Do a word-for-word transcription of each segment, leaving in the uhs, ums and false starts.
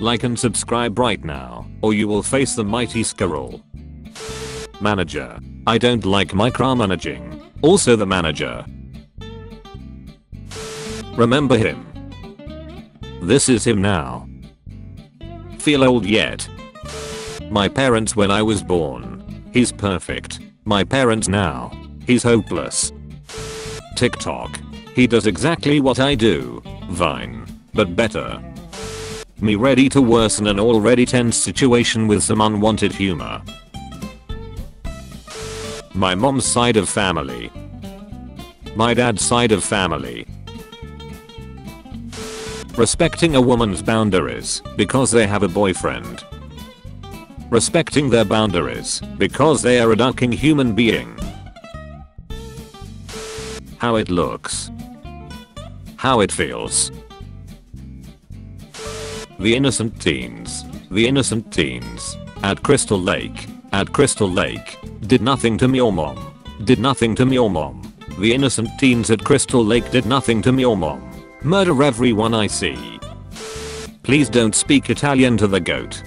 Like and subscribe right now, or you will face the mighty Skrull. Manager. I don't like micromanaging. Also the manager. Remember him. This is him now. Feel old yet? My parents when I was born. He's perfect. My parents now. He's hopeless. TikTok. He does exactly what I do. Vine. But better. Me ready to worsen an already tense situation with some unwanted humor. My mom's side of family. My dad's side of family. Respecting a woman's boundaries because they have a boyfriend. Respecting their boundaries because they are a ducking human being. How it looks. How it feels. The innocent teens. The innocent teens. At Crystal Lake. At Crystal Lake. Did nothing to me or mom. Did nothing to me or mom. The innocent teens at Crystal Lake did nothing to me or mom. Murder everyone I see. Please don't speak Italian to the goat.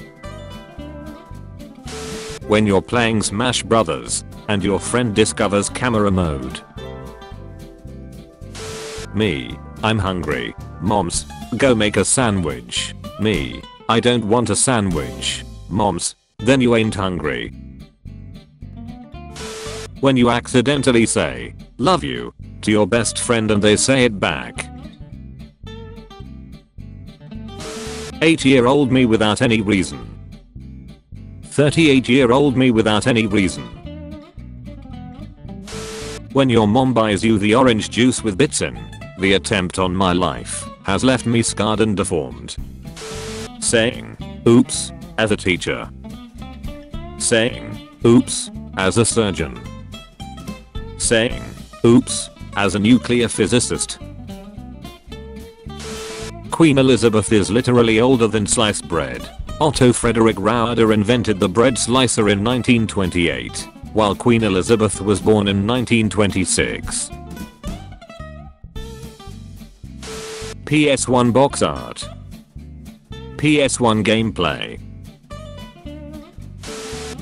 When you're playing Smash Brothers and your friend discovers camera mode. Me. I'm hungry. Moms. Go make a sandwich. Me. I don't want a sandwich. Moms. Then you ain't hungry. When you accidentally say, love you, to your best friend and they say it back. eight year old me without any reason. thirty-eight year old me without any reason. When your mom buys you the orange juice with bits in. The attempt on my life has left me scarred and deformed. Saying, oops, as a teacher. Saying, oops, as a surgeon. Saying, oops, as a nuclear physicist. Queen Elizabeth is literally older than sliced bread. Otto Frederick Rohwedder invented the bread slicer in nineteen twenty-eight, while Queen Elizabeth was born in nineteen twenty-six. P S one box art. P S one gameplay.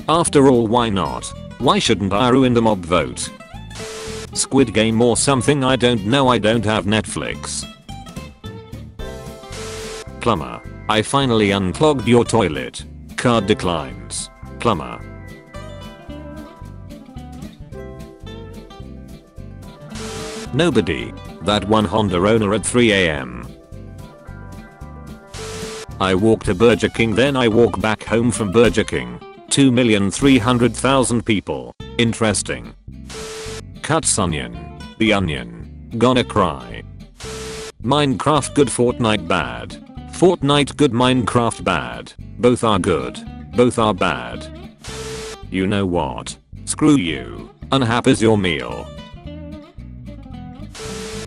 After all, why not? Why shouldn't I ruin the mob vote? Squid Game or something, I don't know, I don't have Netflix. Plumber. I finally unclogged your toilet. Card declines. Plumber. Nobody. That one Honda owner at three a m I walk to Burger King, then I walk back home from Burger King. two million three hundred thousand people. Interesting. Cuts onion. The onion. Gonna cry. Minecraft good, Fortnite bad. Fortnite good, Minecraft bad. Both are good. Both are bad. You know what? Screw you. Unhap is your meal.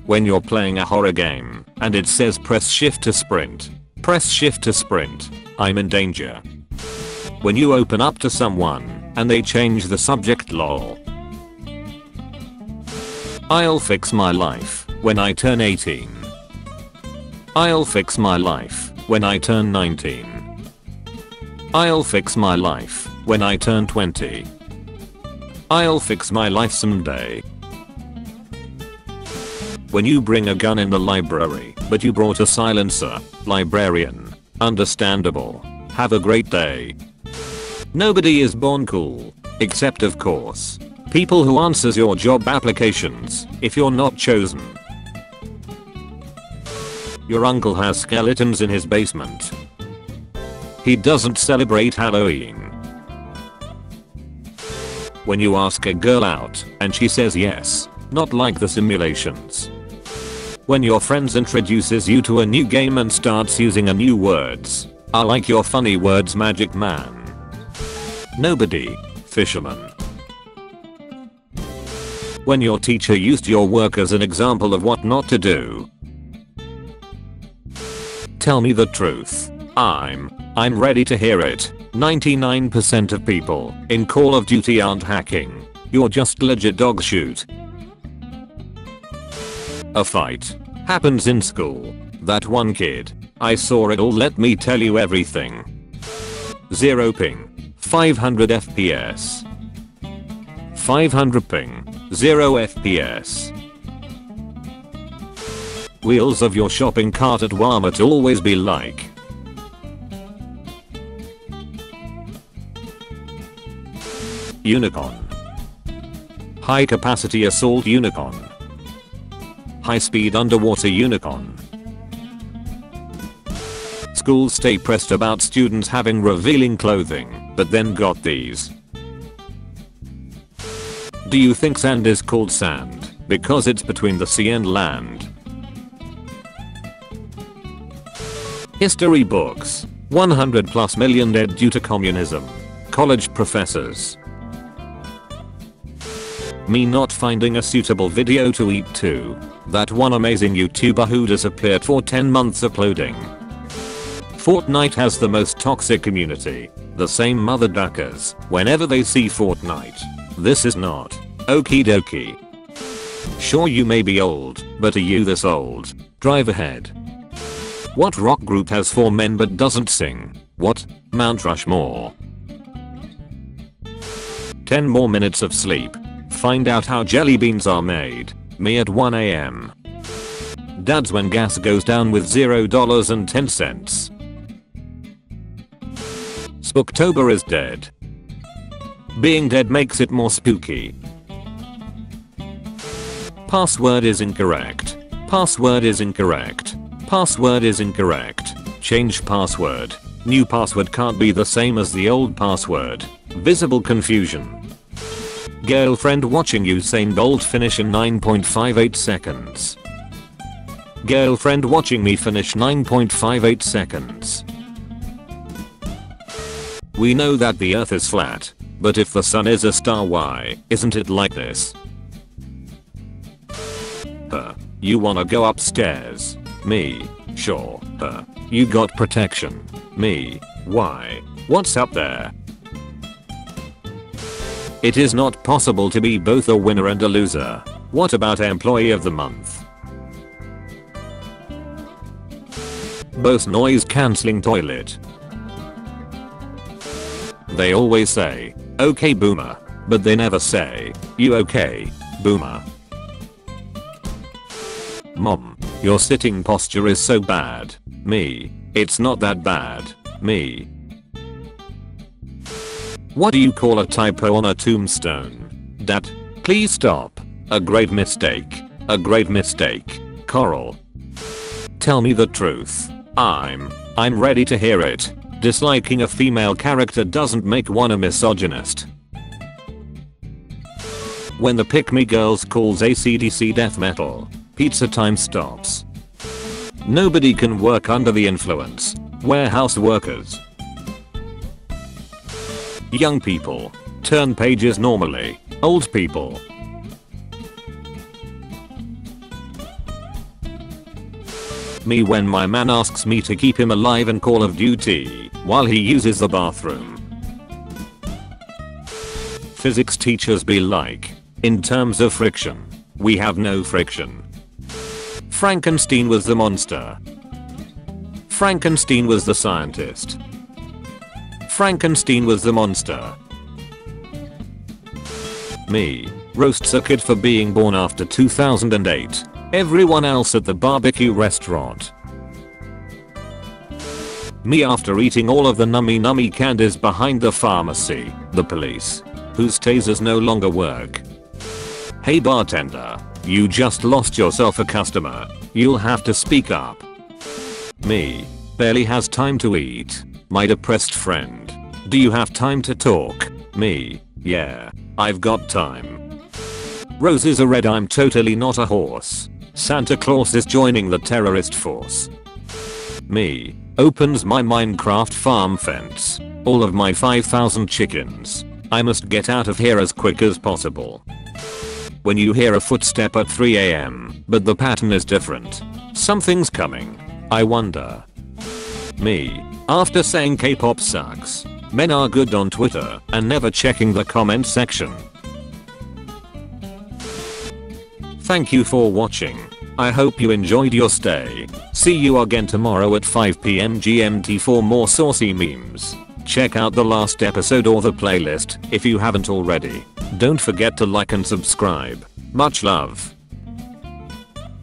When you're playing a horror game and it says press shift to sprint. Press shift to sprint. I'm in danger. When you open up to someone and they change the subject, lol. I'll fix my life when I turn eighteen. I'll fix my life when I turn nineteen. I'll fix my life when I turn twenty. I'll fix my life someday. When you bring a gun in the library, but you brought a silencer. Librarian. Understandable. Have a great day. Nobody is born cool. Except of course, people who answers your job applications if you're not chosen. Your uncle has skeletons in his basement. He doesn't celebrate Halloween. When you ask a girl out and she says yes, not like the simulations. When your friends introduces you to a new game and starts using a new words. I like your funny words, magic man. Nobody. Fisherman. When your teacher used your work as an example of what not to do. Tell me the truth. I'm, I'm ready to hear it. ninety-nine percent of people in Call of Duty aren't hacking. You're just legit dog shoot. A fight happens in school. That one kid I saw it all, let me tell you everything. zero ping. five hundred F P S. five hundred ping. zero F P S. Wheels of your shopping cart at Walmart always be like. Unicorn. High capacity assault unicorn. High speed underwater unicorn. Schools stay pressed about students having revealing clothing, but then got these. Do you think sand is called sand because it's between the sea and land? History books. one hundred plus million dead due to communism. College professors. Me not finding a suitable video to eat to. That one amazing YouTuber who disappeared for ten months uploading. Fortnite has the most toxic community. The same mother duckers whenever they see Fortnite. This is not. Okie dokie. Sure, you may be old, but are you this old? Drive ahead. What rock group has four men but doesn't sing? What? Mount Rushmore. ten more minutes of sleep. Find out how jelly beans are made. Me at one A M. Dads when gas goes down with zero dollars and ten cents. Spooktober is dead. Being dead makes it more spooky. Password is incorrect. Password is incorrect. Password is incorrect. Change password. New password can't be the same as the old password. Visible confusion. Girlfriend watching Usain Bolt finish in nine point five eight seconds. Girlfriend watching me finish nine point five eight seconds. We know that the earth is flat, but if the sun is a star, why isn't it like this? Huh. You wanna go upstairs? Me. Sure. Huh. You got protection. Me. Why? What's up there? It is not possible to be both a winner and a loser. What about employee of the month? Both noise cancelling toilet. They always say, okay boomer, but they never say, you okay, boomer. Mom, your sitting posture is so bad. Me, it's not that bad. Me. What do you call a typo on a tombstone? Dad, please stop. A grave mistake. A grave mistake. Coral. Tell me the truth. I'm, I'm ready to hear it. Disliking a female character doesn't make one a misogynist. When the pick-me girls calls A C D C death metal, pizza time stops. Nobody can work under the influence. Warehouse workers. Young people turn pages normally. Old people. Me when my man asks me to keep him alive in Call of Duty while he uses the bathroom. Physics teachers be like, in terms of friction, we have no friction. Frankenstein was the monster. Frankenstein was the scientist. Frankenstein was the monster. Me roasts a kid for being born after two thousand eight. Everyone else at the barbecue restaurant. Me after eating all of the nummy nummy candies behind the pharmacy, the police, whose tasers no longer work. Hey bartender, you just lost yourself a customer. You'll have to speak up. Me barely has time to eat. My depressed friend, do you have time to talk? Me, yeah, I've got time. Roses are red, I'm totally not a horse. Santa Claus is joining the terrorist force. Me opens my Minecraft farm fence. All of my five thousand chickens. I must get out of here as quick as possible. When you hear a footstep at three A M, but the pattern is different. Something's coming. I wonder. Me after saying K-pop sucks. Men are good on Twitter and never checking the comment section. Thank you for watching. I hope you enjoyed your stay. See you again tomorrow at five p m G M T for more saucy memes. Check out the last episode or the playlist if you haven't already. Don't forget to like and subscribe. Much love.